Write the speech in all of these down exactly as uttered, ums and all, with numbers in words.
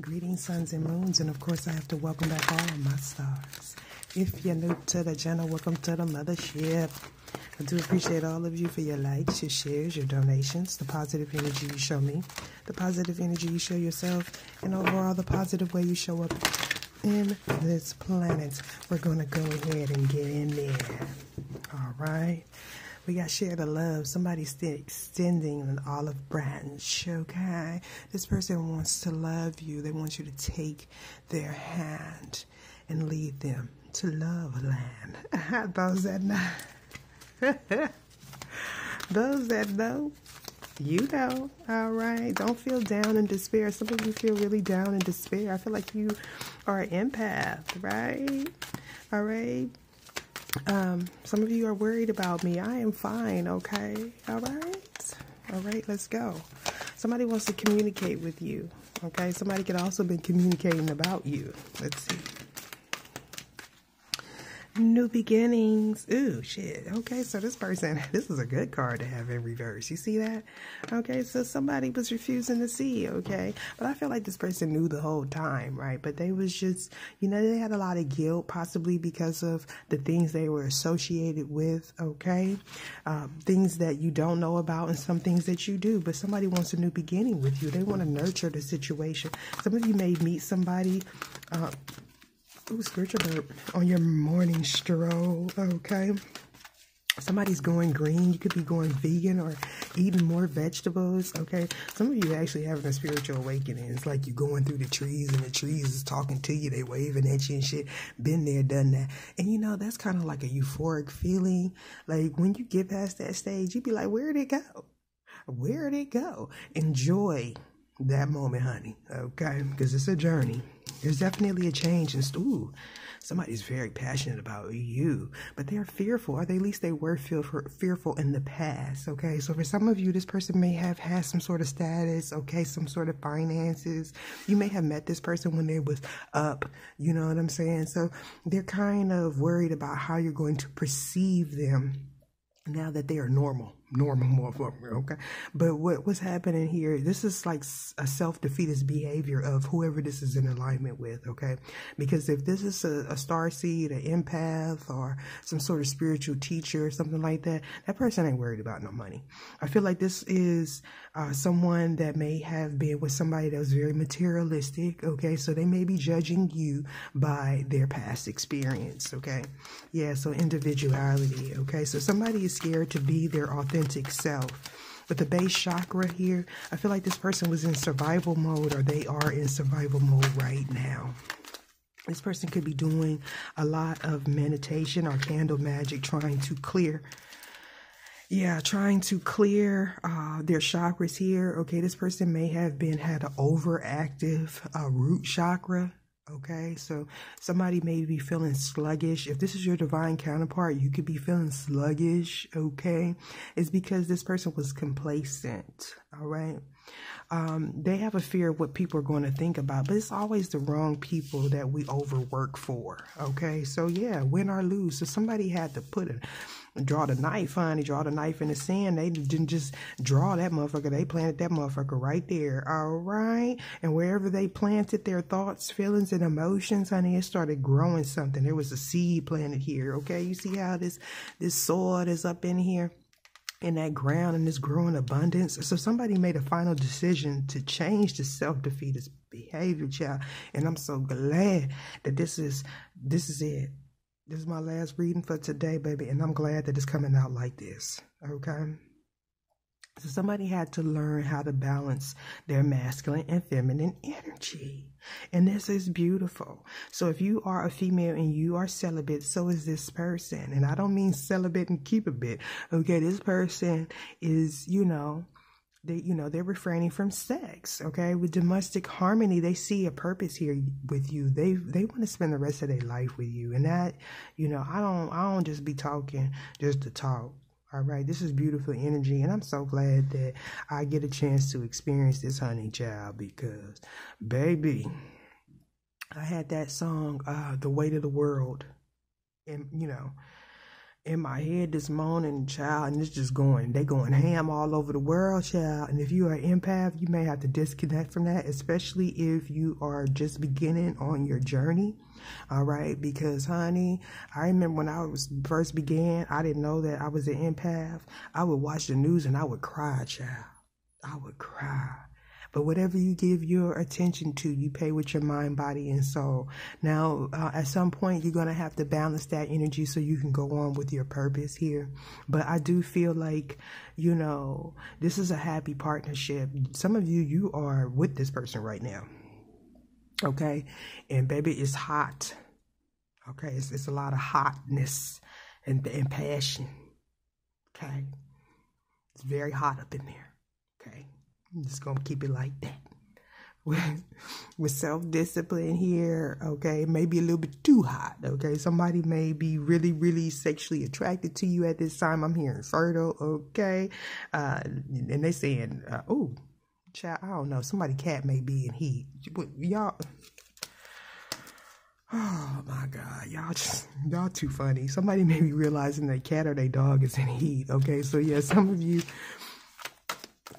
Greetings, suns and moons, and of course I have to welcome back all of my stars. If you're new to the channel, welcome to the mothership. I do appreciate all of you for your likes, your shares, your donations, the positive energy you show me, the positive energy you show yourself, and overall the positive way you show up in this planet. We're going to go ahead and get in there. All right. We got share the love. Somebody's extending an olive branch, okay? This person wants to love you. They want you to take their hand and lead them to love land. Those that know. Those that know, you know, all right? Don't feel down and despair. Some of you feel really down and despair. I feel like you are an empath, right? All right? Um, some of you are worried about me. I am fine, okay? All right? All right, let's go. Somebody wants to communicate with you, okay? Somebody could also be communicating about you. Let's see. New beginnings. Ooh, shit. Okay, so this person, this is a good card to have in reverse. You see that? Okay, so somebody was refusing to see, okay? But I feel like this person knew the whole time, right? But they was just, you know, they had a lot of guilt, possibly because of the things they were associated with, okay? Um, things that you don't know about and some things that you do. But somebody wants a new beginning with you. They want to nurture the situation. Some of you may meet somebody, uh, Ooh, spiritual burp on your morning stroll, okay? Somebody's going green. You could be going vegan or eating more vegetables, okay? Some of you actually having a spiritual awakening. It's like you're going through the trees and the trees is talking to you. They waving at you and shit. Been there, done that. And, you know, that's kind of like a euphoric feeling. Like, when you get past that stage, you be like, where'd it go? Where'd it go? Enjoy that moment, honey, okay? Because it's a journey. There's definitely a change. And ooh, somebody's very passionate about you, but they're fearful, or they, at least they were feel for, fearful in the past, okay? So for some of you, this person may have had some sort of status, okay, some sort of finances. You may have met this person when they was up, you know what I'm saying? So they're kind of worried about how you're going to perceive them now that they are normal, normal motherfucker, okay? But what, what's happening here, this is like a self-defeatist behavior of whoever this is in alignment with, okay? Because if this is a, a starseed, an empath, or some sort of spiritual teacher or something like that, that person ain't worried about no money. I feel like this is uh, someone that may have been with somebody that was very materialistic, okay? So they may be judging you by their past experience, okay? Yeah, so individuality, okay? So somebody is scared to be their authentic self. But the base chakra here, I feel like this person was in survival mode, or they are in survival mode right now. This person could be doing a lot of meditation or candle magic, trying to clear Yeah, trying to clear uh, their chakras here. Okay, this person may have been had an overactive uh, root chakra. Okay, so somebody may be feeling sluggish. If this is your divine counterpart, you could be feeling sluggish, okay? It's because this person was complacent, all right? Um, they have a fear of what people are going to think about, but it's always the wrong people that we overwork for, okay? So, yeah, win or lose. So somebody had to put a... draw the knife, honey. Draw the knife in the sand. They didn't just draw that motherfucker. They planted that motherfucker right there. All right. And wherever they planted their thoughts, feelings, and emotions, honey, it started growing something. There was a seed planted here. Okay. You see how this, this soil is up in here, in that ground, and it's growing abundance. So somebody made a final decision to change the self-defeatist behavior, child. And I'm so glad that this is, this is it. This is my last reading for today, baby, and I'm glad that it's coming out like this, okay? So somebody had to learn how to balance their masculine and feminine energy, and this is beautiful. So if you are a female and you are celibate, so is this person, and I don't mean celibate and keep a bit, okay? This person is, you know... They, you know, they're refraining from sex, okay? With domestic harmony, they see a purpose here with you. They they want to spend the rest of their life with you. And that, you know, I don't I don't just be talking just to talk. All right, this is beautiful energy, and I'm so glad that I get a chance to experience this, honey child, because, baby, I had that song, uh, The Weight of the World, and, you know, in my head this morning, child, and it's just going, they going ham all over the world, child. And if you are an empath, you may have to disconnect from that, especially if you are just beginning on your journey, all right? Because, honey, I remember when I was first began, I didn't know that I was an empath. I would watch the news and I would cry, child. I would cry. But whatever you give your attention to, you pay with your mind, body, and soul. Now, uh, at some point, you're going to have to balance that energy so you can go on with your purpose here. But I do feel like, you know, this is a happy partnership. Some of you, you are with this person right now. Okay? And baby, it's hot. Okay? It's, it's a lot of hotness and, and passion. Okay? It's very hot up in there. Okay? I'm just going to keep it like that. With, with self-discipline here, okay, maybe a little bit too hot, okay? Somebody may be really, really sexually attracted to you at this time. I'm hearing fertile, okay? Uh, and they saying, uh, oh, child, I don't know. Somebody cat may be in heat. Y'all, oh, my God. Y'all just, y'all too funny. Somebody may be realizing their cat or their dog is in heat, okay? So, yeah, some of you...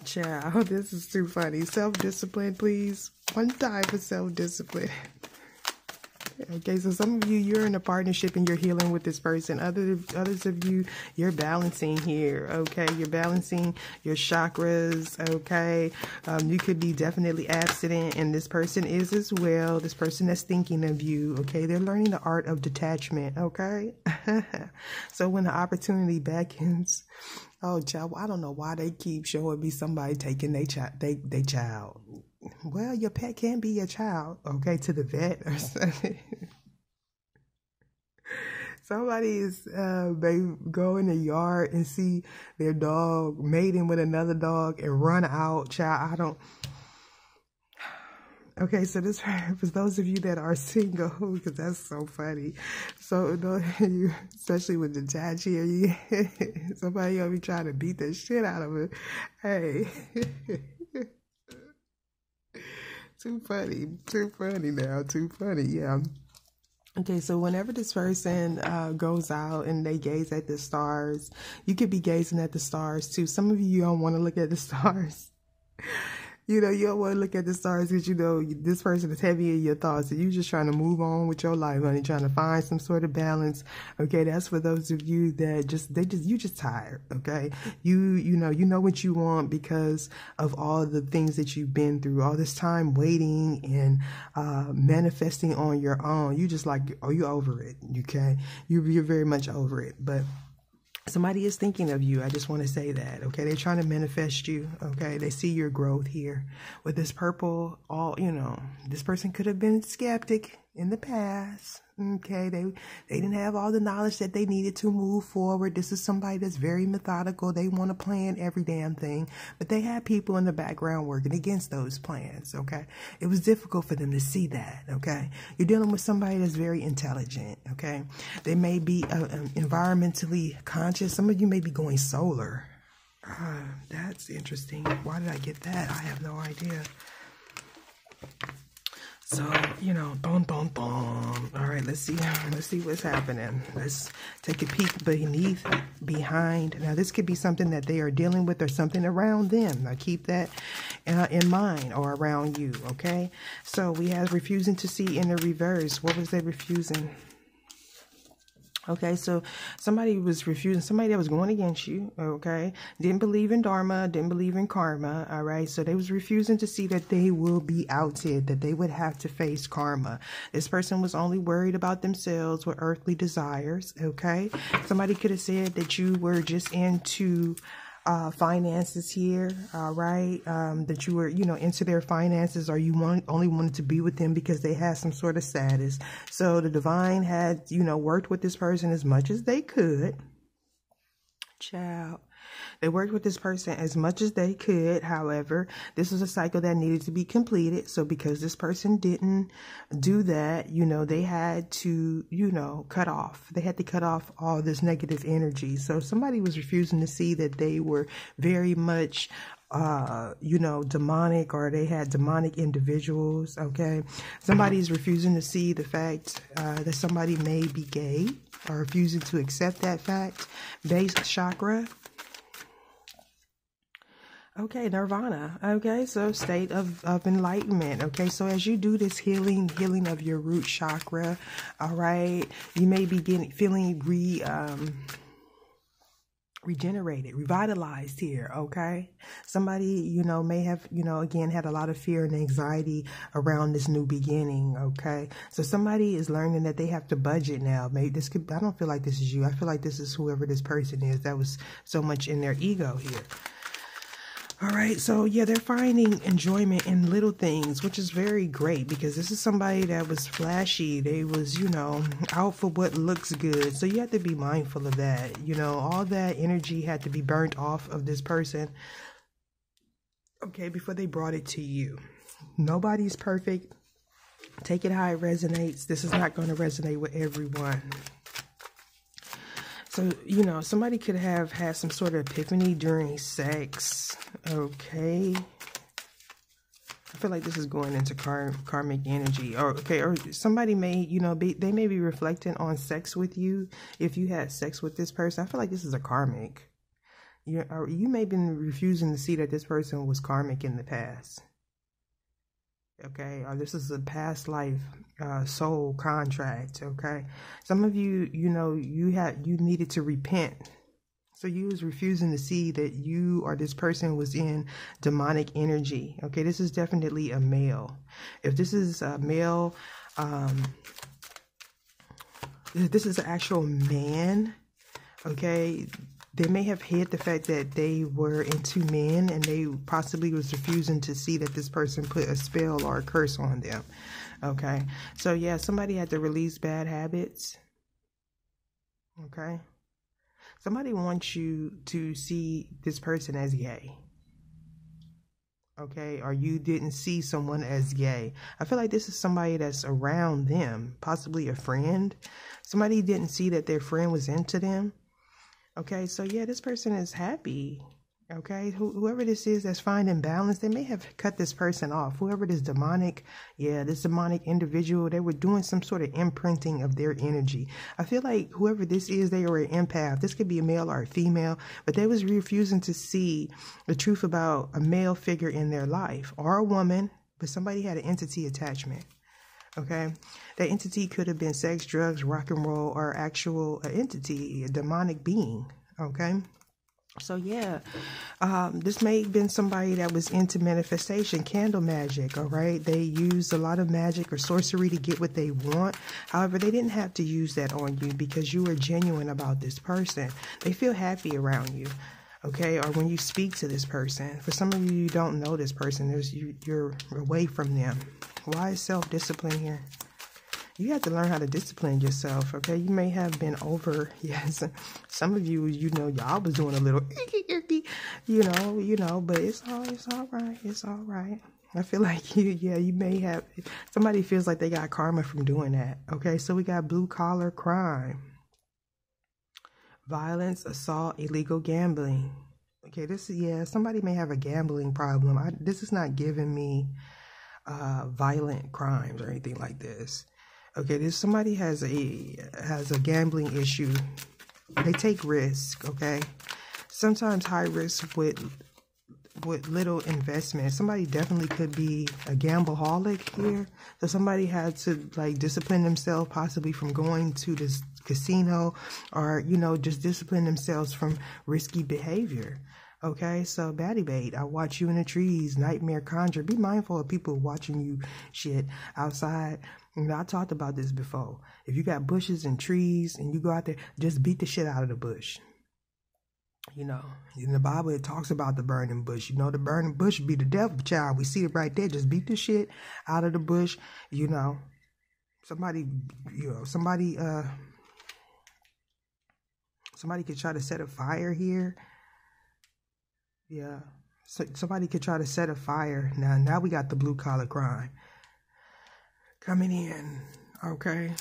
Child, this is too funny. Self-discipline, please. One time for self-discipline. Okay, so some of you, you're in a partnership and you're healing with this person. Other, others of you, you're balancing here, okay? You're balancing your chakras, okay? Um, you could be definitely abstinent, and this person is as well. This person that's thinking of you, okay? They're learning the art of detachment, okay? So when the opportunity beckons... Oh, child, I don't know why they keep showing me somebody taking their child. They, they child. Well, your pet can be your child, okay, to the vet or something. Somebody is, uh, they go in the yard and see their dog mating with another dog and run out, child. I don't. Okay, so this for those of you that are single, because that's so funny. So, those of you, especially with the detach here, you, somebody gonna be trying to beat the shit out of it. Hey, too funny, too funny now, too funny, yeah. Okay, so whenever this person uh, goes out and they gaze at the stars, you could be gazing at the stars too. Some of you don't want to look at the stars. You know, you don't want to look at the stars because, you know, this person is heavy in your thoughts. And you're just trying to move on with your life, honey, trying to find some sort of balance. Okay, that's for those of you that just, they just, you just tired, okay? You, you know, you know what you want because of all the things that you've been through, all this time waiting and uh, manifesting on your own. You just like, oh, you're over it, okay? You're, you're very much over it, but... Somebody is thinking of you. I just want to say that, okay? They're trying to manifest you, okay? They see your growth here. With this purple, all, you know, this person could have been skeptic in the past, okay? They they didn't have all the knowledge that they needed to move forward. This is somebody that's very methodical. They want to plan every damn thing, but they had people in the background working against those plans, okay? It was difficult for them to see that, okay? You're dealing with somebody that's very intelligent, okay? They may be uh, um, environmentally conscious. Some of you may be going solar. Uh, that's interesting. Why did I get that? I have no idea. So, you know, boom, boom, boom. All right, let's see. Let's see what's happening. Let's take a peek beneath, behind. Now, this could be something that they are dealing with or something around them. Now, keep that uh, in mind or around you, okay? So, we have refusing to see in the reverse. What was they refusing? Okay, so somebody was refusing, somebody that was going against you, okay? Didn't believe in dharma, didn't believe in karma, all right? So they was refusing to see that they will be outed, that they would have to face karma. This person was only worried about themselves with earthly desires, okay? Somebody could have said that you were just into... Uh, finances here, all right, um, that you were, you know, into their finances, or you want, only wanted to be with them because they had some sort of status. So the divine had, you know, worked with this person as much as they could. Child. They worked with this person as much as they could. However, this was a cycle that needed to be completed. So because this person didn't do that, you know, they had to, you know, cut off. They had to cut off all this negative energy. So somebody was refusing to see that they were very much uh, you know, demonic, or they had demonic individuals, okay? Somebody's refusing to see the fact uh, that somebody may be gay, or refusing to accept that fact. Base chakra. Okay, nirvana. Okay, so state of, of enlightenment. Okay, so as you do this healing, healing of your root chakra, all right, you may be getting, feeling re... Um, regenerated, revitalized here, okay? Somebody, you know, may have, you know, again, had a lot of fear and anxiety around this new beginning, okay? So somebody is learning that they have to budget now. Maybe this could, I don't feel like this is you. I feel like this is whoever this person is. That was so much in their ego here. All right, so yeah, they're finding enjoyment in little things, which is very great, because this is somebody that was flashy. They was, you know, out for what looks good. So you have to be mindful of that. You know, all that energy had to be burnt off of this person, okay, before they brought it to you. Nobody's perfect. Take it how it resonates. This is not going to resonate with everyone. So, you know, somebody could have had some sort of epiphany during sex, okay? I feel like this is going into car karmic energy, or, okay, or somebody may, you know, be, they may be reflecting on sex with you. If you had sex with this person, I feel like this is a karmic. You, or you may have been refusing to see that this person was karmic in the past, okay? Or this is a past life uh, soul contract, okay? Some of you, you know, you had, you needed to repent. So you was refusing to see that you or this person was in demonic energy, okay? This is definitely a male. If this is a male, um, if this is an actual man, okay? They may have hid the fact that they were into men, and they possibly was refusing to see that this person put a spell or a curse on them. Okay. So yeah, somebody had to release bad habits. Okay. Somebody wants you to see this person as gay. Okay. Or you didn't see someone as gay. I feel like this is somebody that's around them, possibly a friend. Somebody didn't see that their friend was into them. Okay, so yeah, this person is happy, okay? Wh whoever this is that's finding balance, they may have cut this person off. Whoever this demonic, yeah, this demonic individual, they were doing some sort of imprinting of their energy. I feel like whoever this is, they are an empath. This could be a male or a female, but they was refusing to see the truth about a male figure in their life, or a woman, but somebody had an entity attachment. Okay, that entity could have been sex, drugs, rock and roll, or actual entity, a demonic being. Okay, so yeah, um, this may have been somebody that was into manifestation, candle magic. All right, they used a lot of magic or sorcery to get what they want. However, they didn't have to use that on you, because you were genuine about this person. They feel happy around you. Okay, or when you speak to this person. For some of you, you don't know this person. There's you, you're away from them. Why is self-discipline here? You have to learn how to discipline yourself, okay? You may have been over, yes. Some of you, you know, y'all was doing a little, you know, you know, but it's all, it's all right. It's all right. I feel like, you, yeah, you may have, somebody feels like they got karma from doing that, okay? So we got blue-collar crime. Violence, assault, illegal gambling. Okay, this is, yeah, somebody may have a gambling problem. I, this is not giving me uh, violent crimes or anything like this. Okay, this somebody has a, has a gambling issue. They take risk, okay? Sometimes high risk with, with little investment. Somebody definitely could be a gambleholic here. So somebody had to, like, discipline themselves possibly from going to this casino, or, you know, just discipline themselves from risky behavior. Okay, so baddie bait, I watch you in the trees, nightmare conjure. Be mindful of people watching you shit outside. You know, I talked about this before. If you got bushes and trees and you go out there, just beat the shit out of the bush. You know, in the Bible, it talks about the burning bush. You know, the burning bush be the devil child. We see it right there. Just beat the shit out of the bush. You know, somebody, you know, somebody, uh, Somebody could try to set a fire here. Yeah. So somebody could try to set a fire. Now, now we got the blue collar crime coming in. Okay.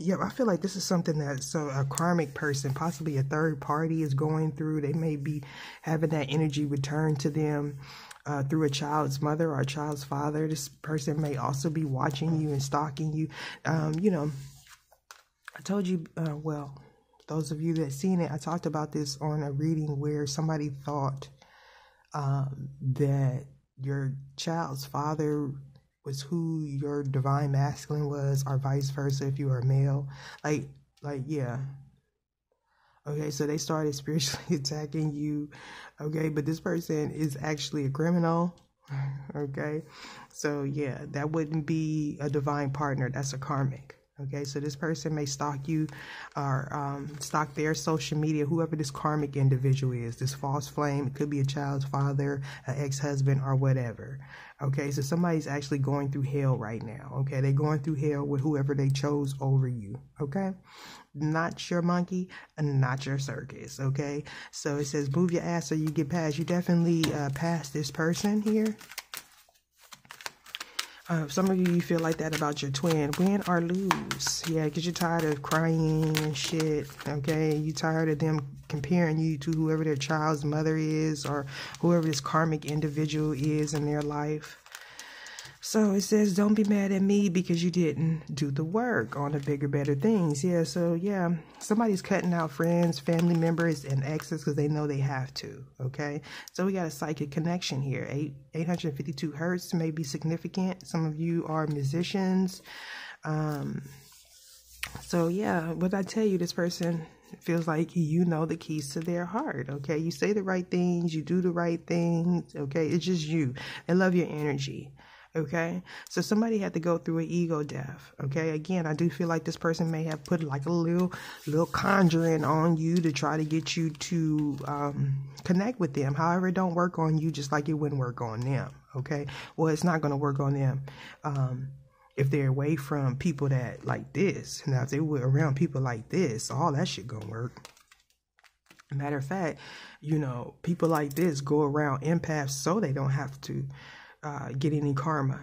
Yep, I feel like this is something that so a karmic person, possibly a third party, is going through. They may be having that energy returned to them uh, through a child's mother or a child's father. This person may also be watching you and stalking you. Um, you know, I told you, uh, well, those of you that seen it, I talked about this on a reading where somebody thought um, that your child's father was who your divine masculine was, or vice versa if you were a male. Like, like, yeah. Okay, so they started spiritually attacking you. Okay, but this person is actually a criminal. Okay, so yeah, that wouldn't be a divine partner. That's a karmic. Okay, so this person may stalk you or um, stalk their social media, whoever this karmic individual is, this false flame. It could be a child's father, an ex-husband, or whatever. Okay, so somebody's actually going through hell right now. Okay, they're going through hell with whoever they chose over you. Okay, not your monkey, not your circus. Okay, so it says move your ass so you get past. You definitely uh, pass this person here. Uh, some of you, you feel like that about your twin. Win or lose. Yeah, because you're tired of crying and shit, okay? You're tired of them comparing you to whoever their child's mother is or whoever this karmic individual is in their life. So it says, don't be mad at me because you didn't do the work on the bigger, better things. Yeah, so yeah, somebody's cutting out friends, family members, and exes because they know they have to, okay? So we got a psychic connection here. eight fifty-two hertz may be significant. Some of you are musicians. Um, so yeah, what I tell you, this person feels like you know the keys to their heart, okay? You say the right things, you do the right things, okay? It's just you. They love your energy. Okay, so somebody had to go through an ego death. Okay, again, I do feel like this person may have put like a little, little conjuring on you to try to get you to um, connect with them. However, it don't work on you just like it wouldn't work on them. Okay, well, it's not going to work on them um, if they're away from people that like this. Now, if they were around people like this, all that shit gonna work. Matter of fact, you know, people like this go around empaths so they don't have to Uh, get any karma.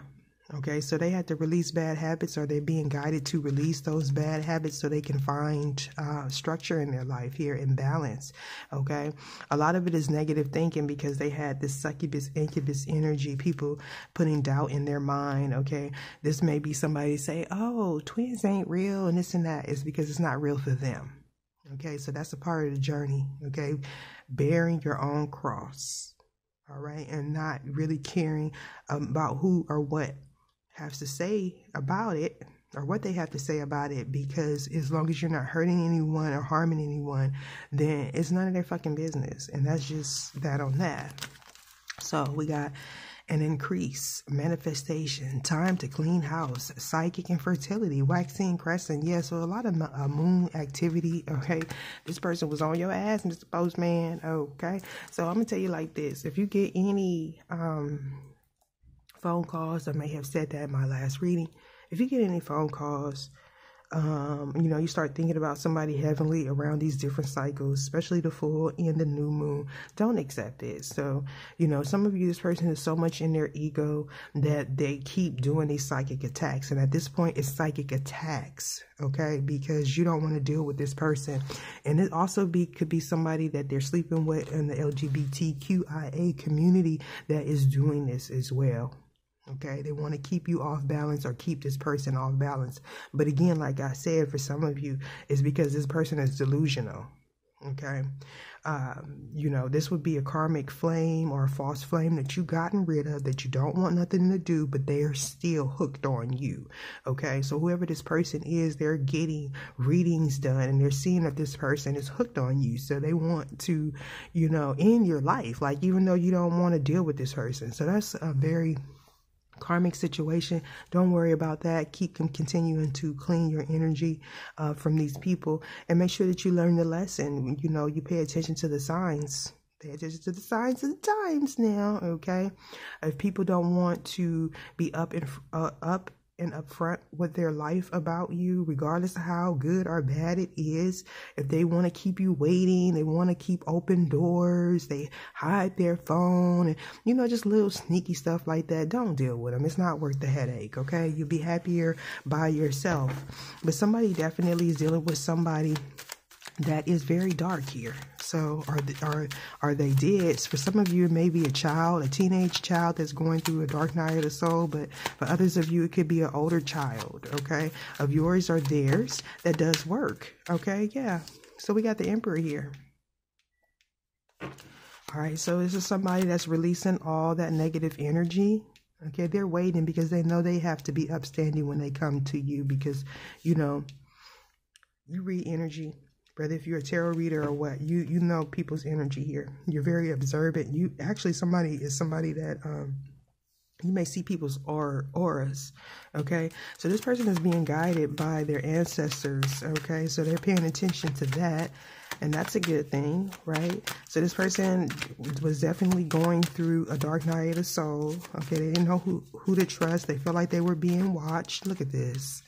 Okay, so they had to release bad habits, or they're being guided to release those bad habits so they can find uh, structure in their life here and balance. Okay, a lot of it is negative thinking because they had this succubus incubus energy, people putting doubt in their mind. Okay, this may be somebody say, oh, twins ain't real and this and that. It's because it's not real for them. Okay, so that's a part of the journey. Okay, bearing your own cross. All right, and not really caring about who or what has to say about it or what they have to say about it, because as long as you're not hurting anyone or harming anyone, then it's none of their fucking business. And that's just that on that. So we got an increase, manifestation, time to clean house, psychic and fertility, waxing, crescent. Yeah, so a lot of uh, moon activity, okay? This person was on your ass, Mister Postman, okay? So I'm going to tell you like this. If you get any um, phone calls, I may have said that in my last reading. If you get any phone calls, um, you know, you start thinking about somebody heavenly around these different cycles, especially the full and the new moon. Don't accept it. So, you know, some of you, this person is so much in their ego that they keep doing these psychic attacks. And at this point, it's psychic attacks, okay? Because you don't want to deal with this person. And it also be could be somebody that they're sleeping with in the L G B T Q I A community that is doing this as well. Okay, they want to keep you off balance or keep this person off balance. But again, like I said, for some of you, it's because this person is delusional. Okay, um, you know, this would be a karmic flame or a false flame that you've gotten rid of, that you don't want nothing to do, but they are still hooked on you. Okay, so whoever this person is, they're getting readings done and they're seeing that this person is hooked on you. So they want to, you know, end your life, like even though you don't want to deal with this person. So that's a very karmic situation. Don't worry about that. Keep continuing to clean your energy uh, from these people, and make sure that you learn the lesson. You know, you pay attention to the signs. Pay attention to the signs of the times now. Okay, if people don't want to be up and uh, up and upfront with their life about you, regardless of how good or bad it is. If they want to keep you waiting, they want to keep open doors, they hide their phone, and you know, just little sneaky stuff like that. Don't deal with them. It's not worth the headache, okay? You'll be happier by yourself. But somebody definitely is dealing with somebody that is very dark here. So are they, are, are they dead? For some of you, it may be a child, a teenage child that's going through a dark night of the soul. But for others of you, it could be an older child, okay, of yours or theirs that does work, okay? Yeah. So we got the Emperor here. All right. So this is somebody that's releasing all that negative energy. Okay. They're waiting because they know they have to be upstanding when they come to you because, you know, you read energy. Whether if you're a tarot reader or what, you you know people's energy here. You're very observant. You actually somebody is somebody that um you may see people's aura, auras. Okay, so this person is being guided by their ancestors. Okay, so they're paying attention to that, and that's a good thing, right? So this person was definitely going through a dark night of the soul. Okay, they didn't know who who to trust. They felt like they were being watched. Look at this.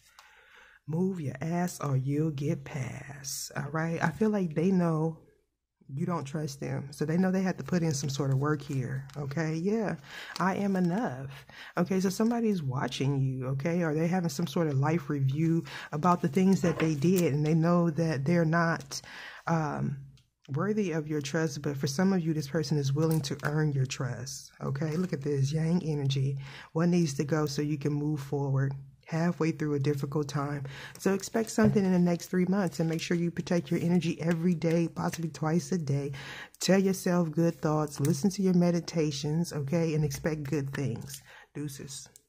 Move your ass or you'll get past. All right. I feel like they know you don't trust them. So they know they have to put in some sort of work here. Okay. Yeah. I am enough. Okay. So somebody's watching you. Okay. Or they're having some sort of life review about the things that they did. And they know that they're not, um, worthy of your trust, but for some of you, this person is willing to earn your trust. Okay. Look at this yang energy. What needs to go so you can move forward? Halfway through a difficult time. So expect something in the next three months and make sure you protect your energy every day, possibly twice a day. Tell yourself good thoughts, listen to your meditations, okay, and expect good things. Deuces.